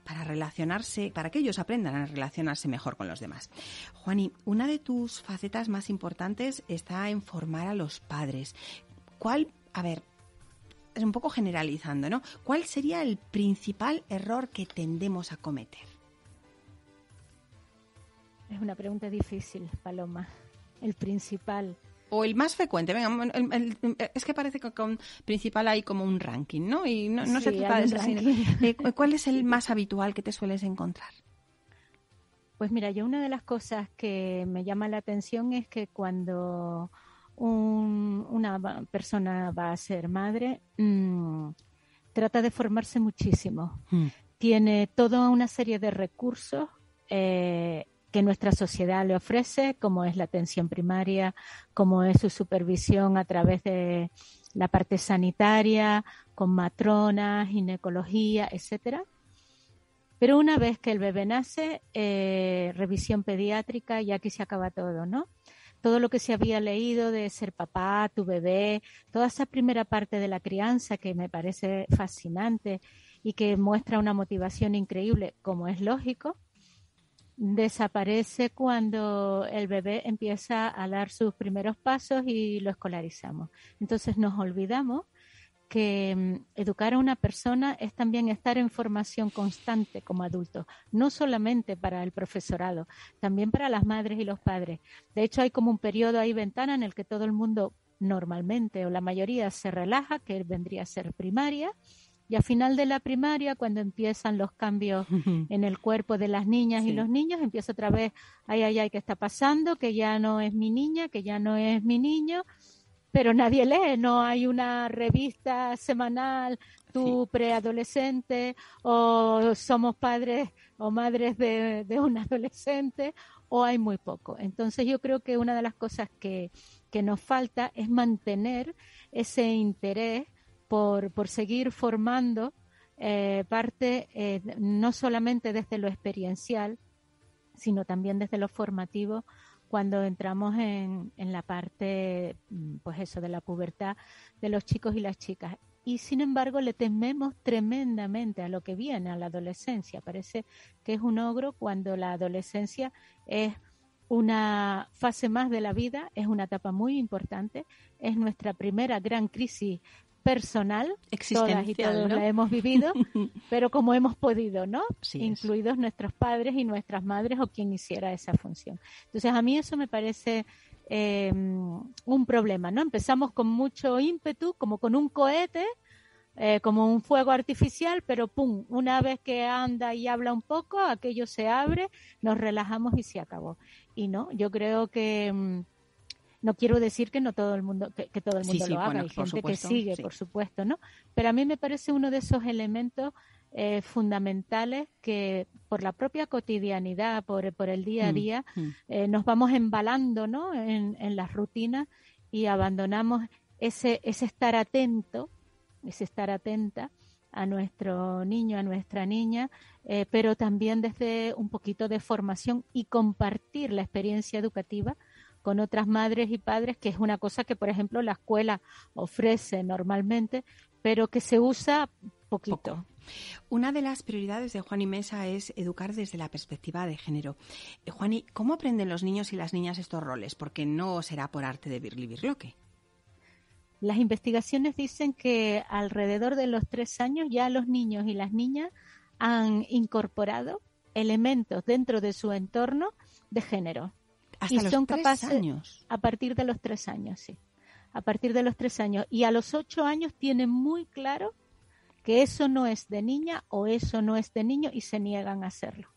relacionarse, para que ellos aprendan a relacionarse mejor con los demás. Juani, una de tus facetas más importantes está en formar a los padres. Un poco generalizando, ¿no? ¿Cuál sería el principal error que tendemos a cometer? Es una pregunta difícil, Paloma. El principal. O el más frecuente. Venga, es que parece que con principal hay como un ranking, ¿no? Y no se trata de eso. ¿Cuál es el más habitual que te sueles encontrar? Pues mira, yo una de las cosas que me llama la atención es que cuando una persona va a ser madre, trata de formarse muchísimo. Tiene toda una serie de recursos que nuestra sociedad le ofrece, como es la atención primaria, como es su supervisión a través de la parte sanitaria, con matronas, ginecología, etcétera. Pero una vez que el bebé nace, revisión pediátrica y aquí se acaba todo, ¿no? Todo lo que se había leído de ser papá, tu bebé, toda esa primera parte de la crianza que me parece fascinante y que muestra una motivación increíble, como es lógico, desaparece cuando el bebé empieza a dar sus primeros pasos y lo escolarizamos. Entonces nos olvidamos que educar a una persona es también estar en formación constante como adultos, no solamente para el profesorado, también para las madres y los padres. De hecho, hay como un periodo, hay ventana en el que todo el mundo normalmente o la mayoría se relaja, que vendría a ser primaria, y al final de la primaria, cuando empiezan los cambios en el cuerpo de las niñas y los niños, empieza otra vez, ay, ¿qué está pasando? Que ya no es mi niña, que ya no es mi niño. Pero nadie lee, no hay una revista semanal, preadolescente, o somos padres o madres de un adolescente, o hay muy poco. Entonces yo creo que una de las cosas que nos falta es mantener ese interés por seguir formando parte no solamente desde lo experiencial, sino también desde lo formativo, cuando entramos en la parte, pues eso, de la pubertad de los chicos y las chicas. Y sin embargo le tememos tremendamente a lo que viene, a la adolescencia. Parece que es un ogro cuando la adolescencia es una fase más de la vida, es una etapa muy importante, es nuestra primera gran crisis personal, todas y todos, ¿no?, la hemos vivido, pero como hemos podido, ¿no? Sí, incluidos nuestros padres y nuestras madres o quien hiciera esa función. Entonces, a mí eso me parece un problema, ¿no? Empezamos con mucho ímpetu, como con un cohete, como un fuego artificial, pero ¡pum!, una vez que anda y habla un poco, aquello se abre, nos relajamos y se acabó. Y no, yo creo que... No quiero decir que no todo el mundo, que todo el mundo lo haga, bueno, hay gente supuesto, que sigue, por supuesto, ¿no? Pero a mí me parece uno de esos elementos fundamentales que por la propia cotidianidad, por el día a día, nos vamos embalando, ¿no?, en las rutinas y abandonamos ese estar atento, ese estar atenta a nuestro niño, a nuestra niña, pero también desde un poquito de formación y compartir la experiencia educativa con otras madres y padres, que es una cosa que, por ejemplo, la escuela ofrece normalmente, pero que se usa poco. Una de las prioridades de Juani Mesa es educar desde la perspectiva de género. Juani, ¿cómo aprenden los niños y las niñas estos roles? Porque no será por arte de birlibirloque. Las investigaciones dicen que alrededor de los 3 años ya los niños y las niñas han incorporado elementos dentro de su entorno de género. Hasta y los son 3 años. A partir de los 3 años, sí. A partir de los 3 años. Y a los 8 años tienen muy claro que eso no es de niña o eso no es de niño y se niegan a hacerlo.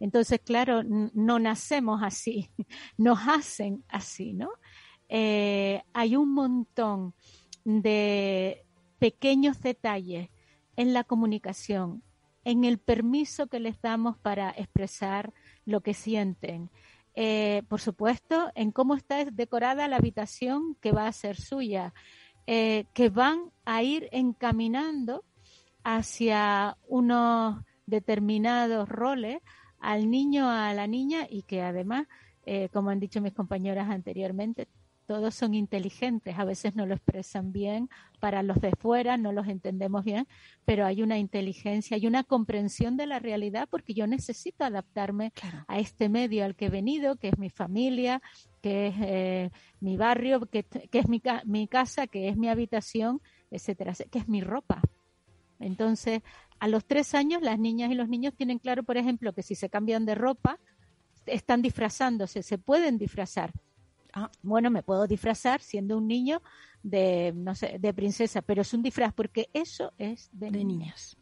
Entonces, claro, no nacemos así, nos hacen así, ¿no? Hay un montón de pequeños detalles en la comunicación, en el permiso que les damos para expresar lo que sienten. Por supuesto, en cómo está decorada la habitación que va a ser suya, que van a ir encaminando hacia unos determinados roles al niño, a la niña, y que además, como han dicho mis compañeras anteriormente, todos son inteligentes, a veces no lo expresan bien, para los de fuera no los entendemos bien, pero hay una inteligencia, hay una comprensión de la realidad porque yo necesito adaptarme a este medio al que he venido, que es mi familia, que es mi barrio, que es mi casa, que es mi habitación, etcétera, que es mi ropa. Entonces, a los 3 años las niñas y los niños tienen claro, por ejemplo, que si se cambian de ropa, están disfrazándose, se pueden disfrazar. Ah, bueno, me puedo disfrazar siendo un niño de princesa, pero es un disfraz porque eso es de niñas.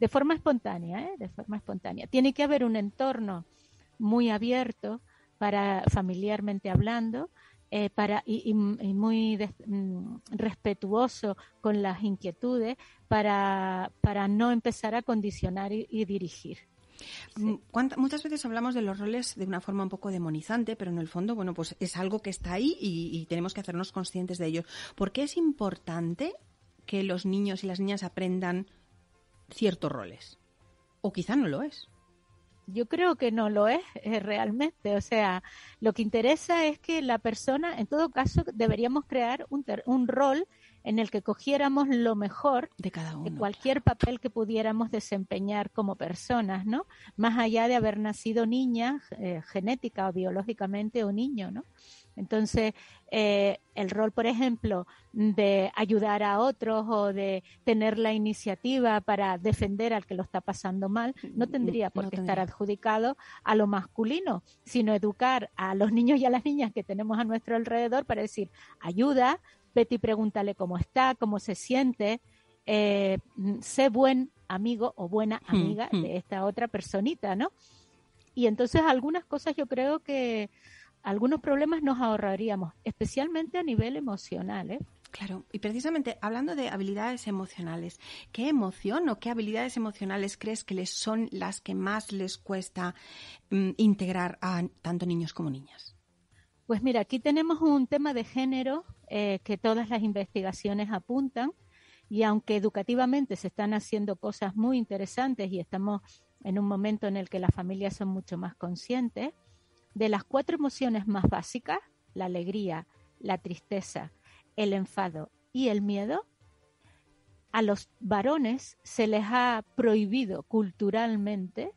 De forma espontánea, ¿eh? De forma espontánea. Tiene que haber un entorno muy abierto para familiarmente hablando, y muy respetuoso con las inquietudes para no empezar a condicionar y dirigir. Sí. Muchas veces hablamos de los roles de una forma un poco demonizante, pero en el fondo, bueno, pues es algo que está ahí y tenemos que hacernos conscientes de ello. ¿Por qué es importante que los niños y las niñas aprendan ciertos roles? O quizá no lo es. Yo creo que no lo es realmente. O sea, lo que interesa es que la persona, en todo caso, deberíamos crear un rol en el que cogiéramos lo mejor de cada uno, de cualquier papel que pudiéramos desempeñar como personas, ¿no? Más allá de haber nacido niña, genética o biológicamente, o niño, ¿no? Entonces, el rol, por ejemplo, de ayudar a otros o de tener la iniciativa para defender al que lo está pasando mal, no tendría por qué estar adjudicado a lo masculino, sino educar a los niños y a las niñas que tenemos a nuestro alrededor para decir, ayuda, vete y pregúntale cómo está, cómo se siente, sé buen amigo o buena amiga de esta otra personita, ¿no? Y entonces algunas cosas yo creo que algunos problemas nos ahorraríamos, especialmente a nivel emocional, ¿eh? Claro, y precisamente hablando de habilidades emocionales, ¿qué emoción o qué habilidades emocionales crees que les son las que más les cuesta integrar a tanto niños como niñas? Pues mira, aquí tenemos un tema de género que todas las investigaciones apuntan, y aunque educativamente se están haciendo cosas muy interesantes y estamos en un momento en el que las familias son mucho más conscientes, de las 4 emociones más básicas, la alegría, la tristeza, el enfado y el miedo, a los varones se les ha prohibido culturalmente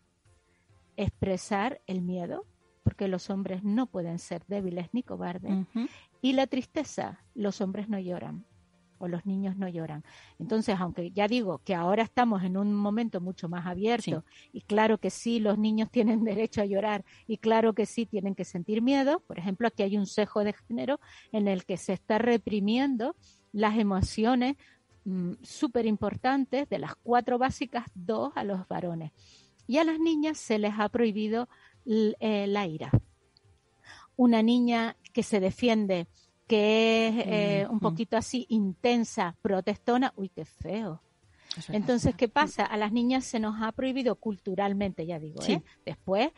expresar el miedo, porque los hombres no pueden ser débiles ni cobardes, y la tristeza, los hombres no lloran, o los niños no lloran. Entonces, aunque ya digo que ahora estamos en un momento mucho más abierto, sí, y claro que sí, los niños tienen derecho a llorar, y claro que sí, tienen que sentir miedo. Por ejemplo, aquí hay un sesgo de género en el que se está reprimiendo las emociones súper importantes, de las 4 básicas, 2 a los varones. Y a las niñas se les ha prohibido la ira. Una niña que se defiende, que es un poquito así intensa, protestona, ¡uy, qué feo! Entonces, ¿qué pasa? A las niñas se nos ha prohibido culturalmente, ya digo, sí, ¿eh? Después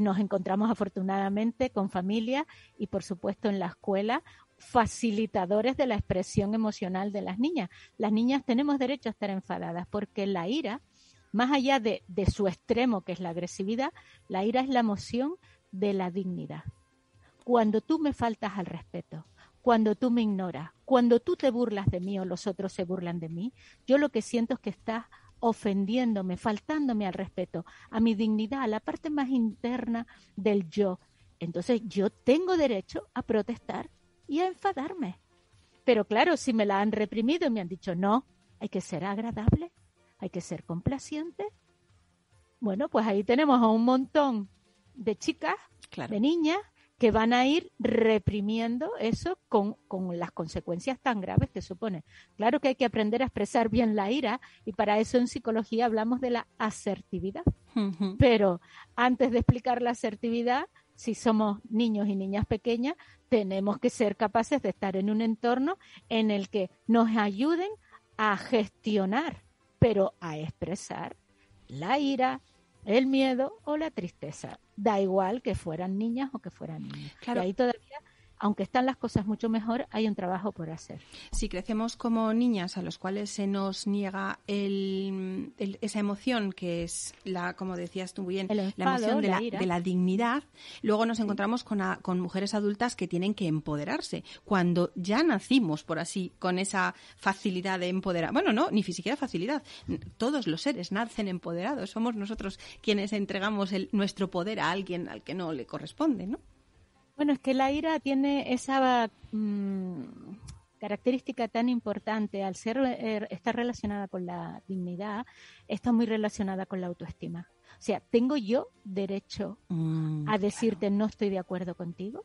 nos encontramos afortunadamente con familia y, por supuesto, en la escuela, facilitadores de la expresión emocional de las niñas. Las niñas tenemos derecho a estar enfadadas porque la ira, más allá de su extremo, que es la agresividad, la ira es la emoción de la dignidad. Cuando tú me faltas al respeto, cuando tú me ignoras, cuando tú te burlas de mí o los otros se burlan de mí, yo lo que siento es que estás ofendiéndome, faltándome al respeto, a mi dignidad, a la parte más interna del yo. Entonces yo tengo derecho a protestar y a enfadarme. Pero claro, si me la han reprimido y me han dicho no, hay que ser agradable, hay que ser complaciente. Bueno, pues ahí tenemos a un montón de chicas, claro, de niñas, que van a ir reprimiendo eso con las consecuencias tan graves que supone. Claro que hay que aprender a expresar bien la ira, y para eso en psicología hablamos de la asertividad. Uh-huh. Pero antes de explicar la asertividad, si somos niños y niñas pequeñas, tenemos que ser capaces de estar en un entorno en el que nos ayuden a gestionar, pero a expresar la ira, el miedo o la tristeza. Da igual que fueran niñas o que fueran niños. Claro. Y ahí todavía, aunque están las cosas mucho mejor, hay un trabajo por hacer. Si crecemos como niñas a los cuales se nos niega esa emoción, que es, la, como decías tú bien, enfado, la emoción de la dignidad, luego nos encontramos con mujeres adultas que tienen que empoderarse. Cuando ya nacimos, por así, con esa facilidad de empoderar. Bueno, no, ni siquiera facilidad. Todos los seres nacen empoderados. Somos nosotros quienes entregamos nuestro poder a alguien al que no le corresponde, ¿no? Bueno, es que la ira tiene esa característica tan importante, al ser estar relacionada con la dignidad, está muy relacionada con la autoestima. O sea, ¿tengo yo derecho a decirte no estoy de acuerdo contigo?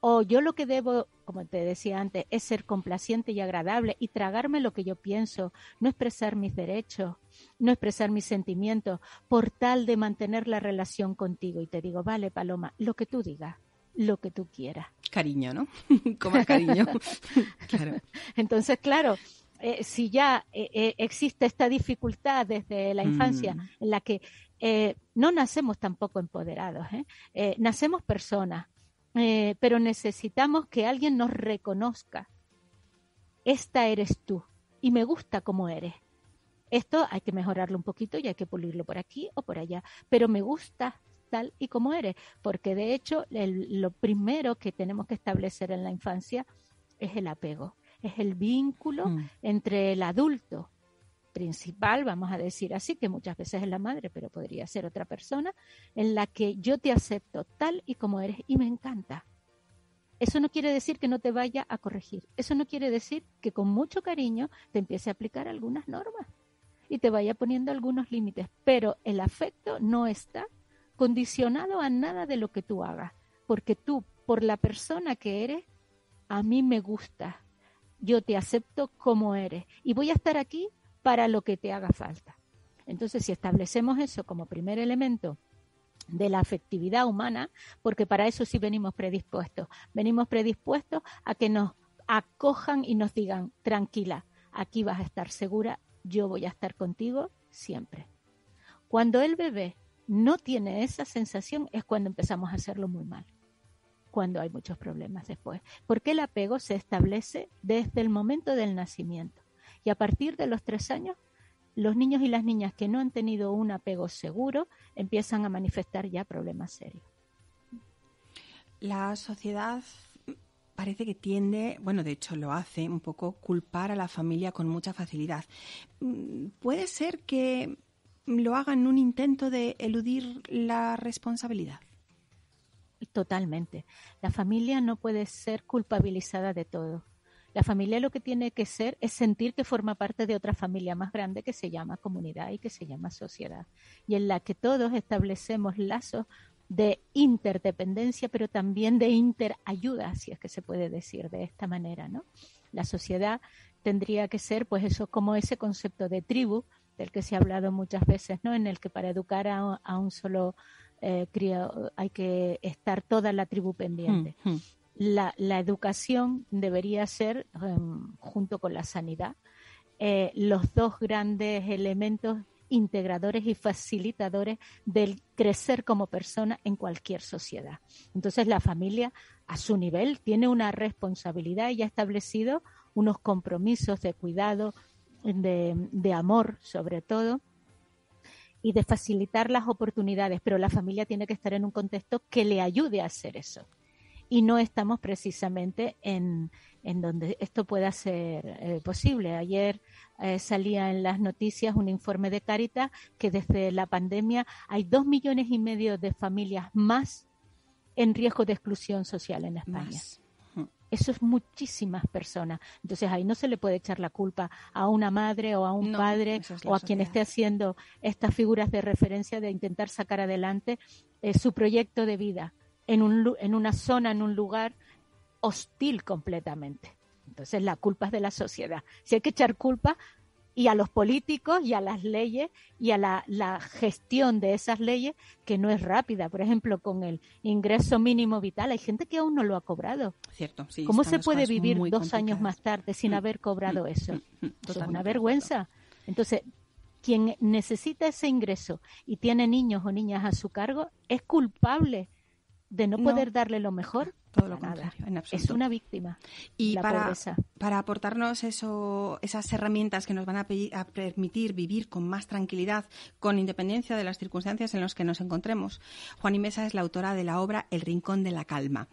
O yo lo que debo, como te decía antes, es ser complaciente y agradable y tragarme lo que yo pienso, no expresar mis derechos, no expresar mis sentimientos, por tal de mantener la relación contigo. Y te digo, vale, Paloma, lo que tú digas, lo que tú quieras. Cariño, ¿no? Como cariño. Claro. Entonces, claro, si ya existe esta dificultad desde la infancia en la que no nacemos tampoco empoderados, nacemos personas, pero necesitamos que alguien nos reconozca. Esta eres tú y me gusta cómo eres. Esto hay que mejorarlo un poquito y hay que pulirlo por aquí o por allá, pero me gusta tal y como eres, porque de hecho lo primero que tenemos que establecer en la infancia es el apego, es el vínculo entre el adulto principal, vamos a decir así, que muchas veces es la madre, pero podría ser otra persona, en la que yo te acepto tal y como eres y me encanta. Eso no quiere decir que no te vaya a corregir. Eso no quiere decir que con mucho cariño te empiece a aplicar algunas normas y te vaya poniendo algunos límites. Pero el afecto no está condicionado a nada de lo que tú hagas, porque tú, por la persona que eres, a mí me gusta. Yo te acepto como eres y voy a estar aquí para lo que te haga falta. Entonces, si establecemos eso como primer elemento de la afectividad humana, porque para eso sí venimos predispuestos a que nos acojan y nos digan, tranquila, aquí vas a estar segura, yo voy a estar contigo siempre. Cuando el bebé no tiene esa sensación es cuando empezamos a hacerlo muy mal, cuando hay muchos problemas después, porque el apego se establece desde el momento del nacimiento. Y a partir de los 3 años, los niños y las niñas que no han tenido un apego seguro empiezan a manifestar ya problemas serios. La sociedad parece que tiende, bueno, de hecho lo hace un poco, culpar a la familia con mucha facilidad. ¿Puede ser que lo hagan en un intento de eludir la responsabilidad? Totalmente. La familia no puede ser culpabilizada de todo. La familia lo que tiene que ser es sentir que forma parte de otra familia más grande que se llama comunidad y que se llama sociedad, y en la que todos establecemos lazos de interdependencia, pero también de interayuda, si es que se puede decir de esta manera, ¿no? La sociedad tendría que ser, pues eso, como ese concepto de tribu del que se ha hablado muchas veces, ¿no? En el que para educar a un solo crío hay que estar toda la tribu pendiente. La educación debería ser, junto con la sanidad, los dos grandes elementos integradores y facilitadores del crecer como persona en cualquier sociedad. Entonces, la familia, a su nivel, tiene una responsabilidad y ha establecido unos compromisos de cuidado, de amor, sobre todo, y de facilitar las oportunidades. Pero la familia tiene que estar en un contexto que le ayude a hacer eso. Y no estamos precisamente en donde esto pueda ser posible. Ayer salía en las noticias un informe de Cáritas que desde la pandemia hay 2,5 millones de familias más en riesgo de exclusión social en España. Más. Eso es muchísimas personas. Entonces ahí no se le puede echar la culpa a una madre o a un padre o a quien esté haciendo estas figuras de referencia de intentar sacar adelante su proyecto de vida. En una zona, en un lugar hostil completamente. Entonces la culpa es de la sociedad. Si hay que echar culpa y a los políticos y a las leyes y a la gestión de esas leyes que no es rápida. Por ejemplo, con el ingreso mínimo vital hay gente que aún no lo ha cobrado. Cierto, sí. ¿Cómo se puede vivir 2 años más tarde sin haber cobrado eso? Es una vergüenza. Entonces, quien necesita ese ingreso y tiene niños o niñas a su cargo es culpable de no poder darle lo mejor. Todo lo contrario, en absoluto. Es una víctima. Y la para aportarnos esas herramientas que nos van a permitir vivir con más tranquilidad, con independencia de las circunstancias en las que nos encontremos, Juani Mesa es la autora de la obra El Rincón de la Calma,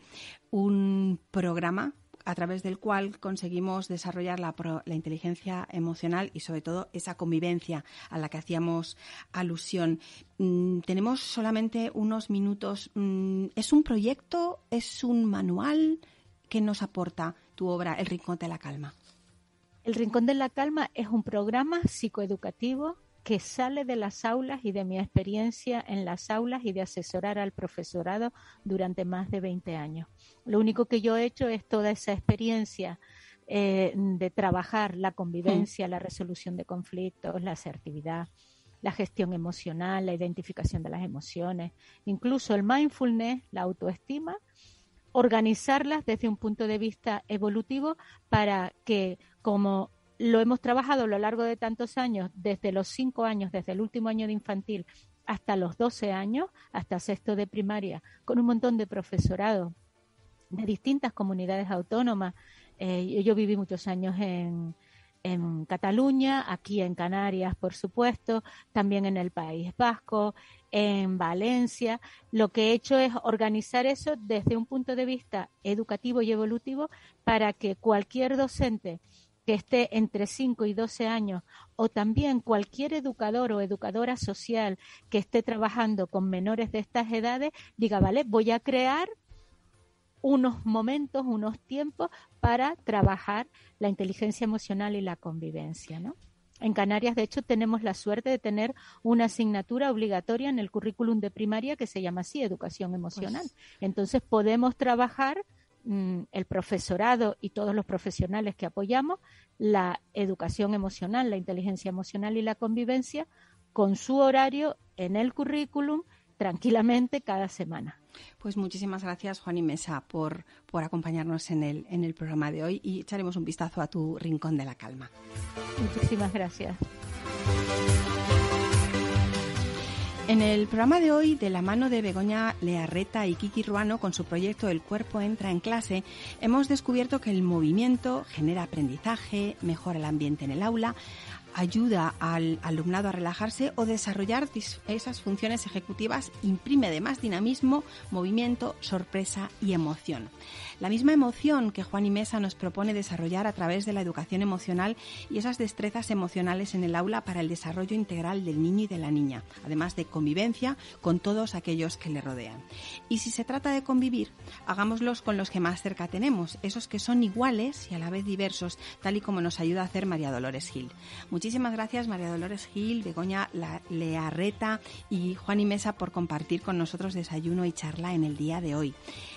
un programa a través del cual conseguimos desarrollar la inteligencia emocional y, sobre todo, esa convivencia a la que hacíamos alusión. Tenemos solamente unos minutos. ¿Es un proyecto? ¿Es un manual? ¿Qué nos aporta tu obra, El Rincón de la Calma? El Rincón de la Calma es un programa psicoeducativo que sale de las aulas y de mi experiencia en las aulas y de asesorar al profesorado durante más de 20 años. Lo único que yo he hecho es toda esa experiencia de trabajar la convivencia, la resolución de conflictos, la asertividad, la gestión emocional, la identificación de las emociones, incluso el mindfulness, la autoestima, organizarlas desde un punto de vista evolutivo para que, como lo hemos trabajado a lo largo de tantos años, desde los 5 años, desde el último año de infantil hasta los 12 años, hasta sexto de primaria, con un montón de profesorado de distintas comunidades autónomas. Yo viví muchos años en Cataluña, aquí en Canarias, por supuesto, también en el País Vasco, en Valencia. Lo que he hecho es organizar eso desde un punto de vista educativo y evolutivo para que cualquier docente que esté entre 5 y 12 años o también cualquier educador o educadora social que esté trabajando con menores de estas edades diga, vale, voy a crear unos momentos, unos tiempos para trabajar la inteligencia emocional y la convivencia, ¿no? En Canarias, de hecho, tenemos la suerte de tener una asignatura obligatoria en el currículum de primaria que se llama así, educación emocional. Pues, entonces, podemos trabajar el profesorado y todos los profesionales que apoyamos la educación emocional, la inteligencia emocional y la convivencia con su horario en el currículum tranquilamente cada semana. Pues muchísimas gracias, Juani Mesa, por acompañarnos en el programa de hoy, y echaremos un vistazo a tu Rincón de la Calma. Muchísimas gracias. En el programa de hoy, de la mano de Begoña Learreta y Kiki Ruano, con su proyecto El Cuerpo Entra en Clase, hemos descubierto que el movimiento genera aprendizaje, mejora el ambiente en el aula, ayuda al alumnado a relajarse o desarrollar esas funciones ejecutivas, imprime además dinamismo, movimiento, sorpresa y emoción. La misma emoción que Juani Mesa nos propone desarrollar a través de la educación emocional y esas destrezas emocionales en el aula para el desarrollo integral del niño y de la niña, además de convivencia con todos aquellos que le rodean. Y si se trata de convivir, hagámoslos con los que más cerca tenemos, esos que son iguales y a la vez diversos, tal y como nos ayuda a hacer María Dolores Gil. Muchísimas gracias, María Dolores Gil, Begoña Learreta y Juani Mesa, por compartir con nosotros Desayuno y Charla en el día de hoy.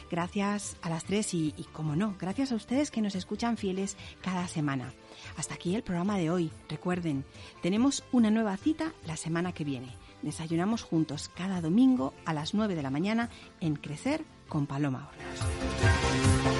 Gracias a las tres y como no, gracias a ustedes que nos escuchan fieles cada semana. Hasta aquí el programa de hoy. Recuerden, tenemos una nueva cita la semana que viene. Desayunamos juntos cada domingo a las 9 de la mañana en Crecer con Paloma Hornos.